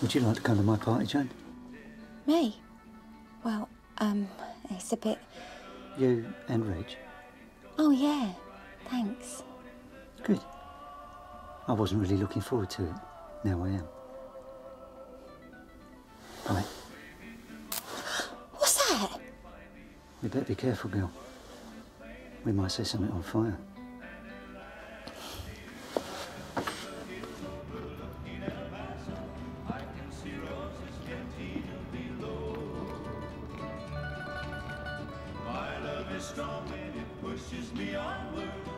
Would you like to come to my party, Joan? Me? Well, it's a bit... You and Reg? Oh, yeah. Thanks. Good. I wasn't really looking forward to it. Now I am. Right. What's that? We better be careful, girl. We might set something on fire. Strong and it pushes me onward.